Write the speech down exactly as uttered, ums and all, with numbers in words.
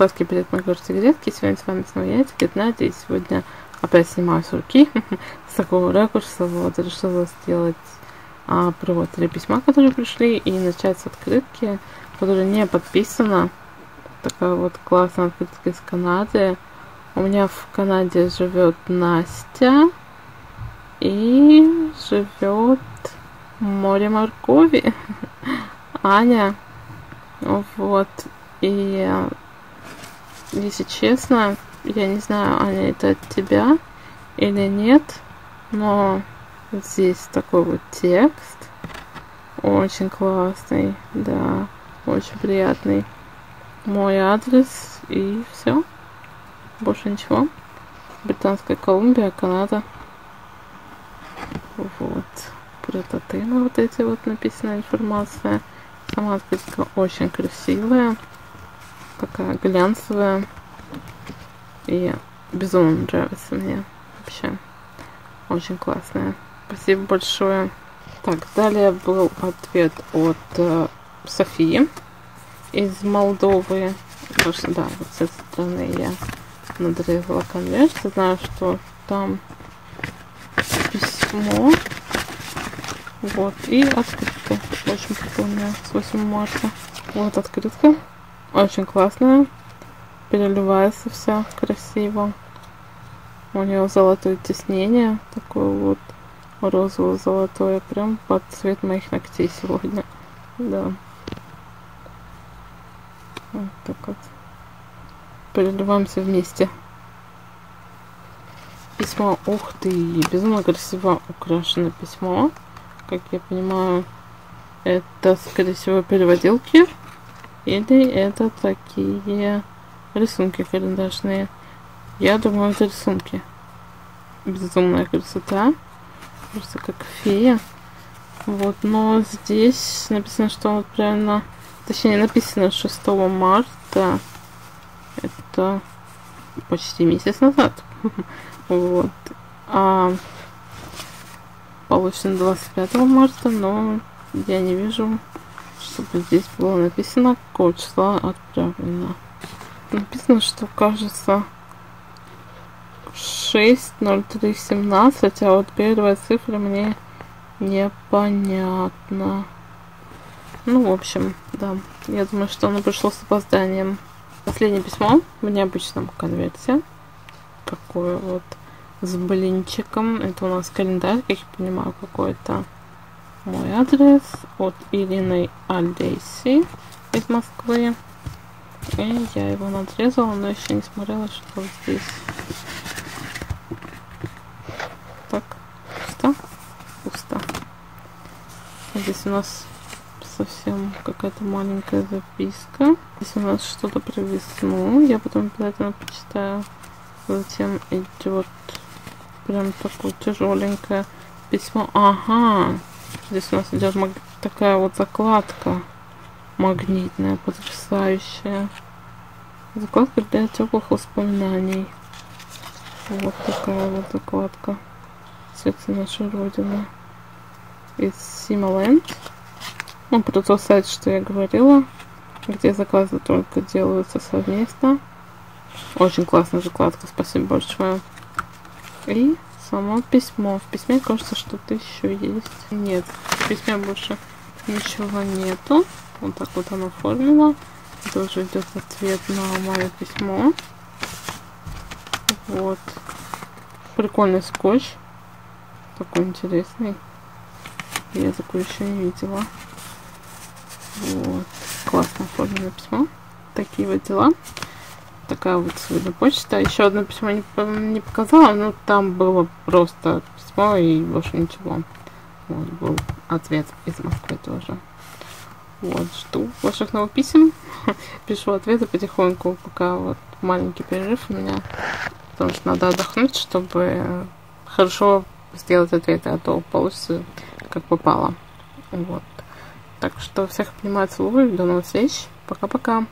сладкий билет макарцы грядки. Сегодня с вами снова я, тетя Надя, и сегодня опять снимаю с руки с такого ракурса. Вот, решила сделать а, привод три письма, которые пришли, и начать с открытки, которая не подписана. Такая вот классная открытка из Канады. У меня в Канаде живет Настя и живет море моркови Аня. Вот, и если честно, я не знаю, Аня, это от тебя или нет, но здесь такой вот текст, очень классный, да, очень приятный, мой адрес и все, больше ничего. Британская Колумбия, Канада. Вот, прототемы вот эти вот написана информация. Сама открытка очень красивая, такая глянцевая, и безумно нравится мне вообще, очень классная. Спасибо большое. Так, далее был ответ от э, Софии из Молдовы. Потому что, да, вот с этой стороны я надрезала конверт. Знаю, что там письмо. Вот, и открытка, очень прикольная, с восьмого марта. Вот открытка, очень классная, переливается вся красиво. У нее золотое тиснение, такое вот розово-золотое, прям под цвет моих ногтей сегодня. Да. Вот так вот. Переливаемся вместе. Письмо, ух ты, безумно красиво украшено письмо. Как я понимаю, это, скорее всего, переводилки, или это такие рисунки карандашные. Я думаю, это рисунки. Безумная красота. Просто как фея. Вот, но здесь написано, что правильно... Точнее, написано шестого марта. Это почти месяц назад. Вот. А... Получено двадцать пятого марта, но я не вижу, чтобы здесь было написано, какого числа отправлено. Написано, что, кажется, шестое марта семнадцатого, а вот первая цифра мне непонятна. Ну, в общем, да, я думаю, что оно пришло с опозданием. Последнее письмо в необычном конверте. Такое вот. С блинчиком. Это у нас календарь, как я понимаю, какой-то. Мой адрес от Ирины Алеси из Москвы. И я его надрезала, но еще не смотрела, что здесь. Так, пусто. Пусто. Здесь у нас совсем какая-то маленькая записка. Здесь у нас что-то про весну. Я потом обязательно почитаю. Затем идет... Прям такое тяжеленькое письмо. Ага. Здесь у нас идет маг... такая вот закладка магнитная, потрясающая. Закладка для теплых воспоминаний. Вот такая вот закладка. Сердце нашей Родины. Из Simaland. Ну, про тот сайт, что я говорила. Где заказы только делаются совместно. Очень классная закладка. Спасибо большое. И само письмо. В письме кажется, что-то еще есть. Нет, в письме больше ничего нету. Вот так вот оно оформлено. Тоже идет ответ на мое письмо. Вот. Прикольный скотч. Такой интересный. Я такой еще не видела. Вот. Классно оформленное письмо. Такие вот дела. Такая вот сегодня почта. Еще одно письмо не, не показала, но там было просто письмо и больше ничего. Вот был ответ из Москвы тоже. Вот, жду ваших новых писем. Пишу ответы потихоньку, пока вот маленький перерыв у меня. Потому что надо отдохнуть, чтобы хорошо сделать ответы, а то получится как попало. Вот. Так что всех обнимаю, целую, до новых встреч. Пока-пока.